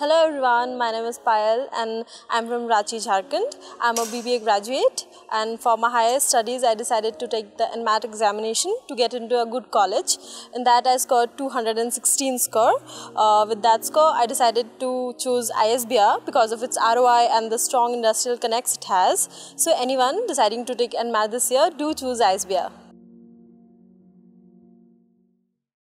Hello everyone, my name is Payal and I'm from Rachi, Jharkhand. I'm a BBA graduate and for my higher studies I decided to take the NMAT examination to get into a good college. In that I scored 216 score. With that score I decided to choose ISBR because of its ROI and the strong industrial connects it has. So anyone deciding to take NMAT this year, do choose ISBR.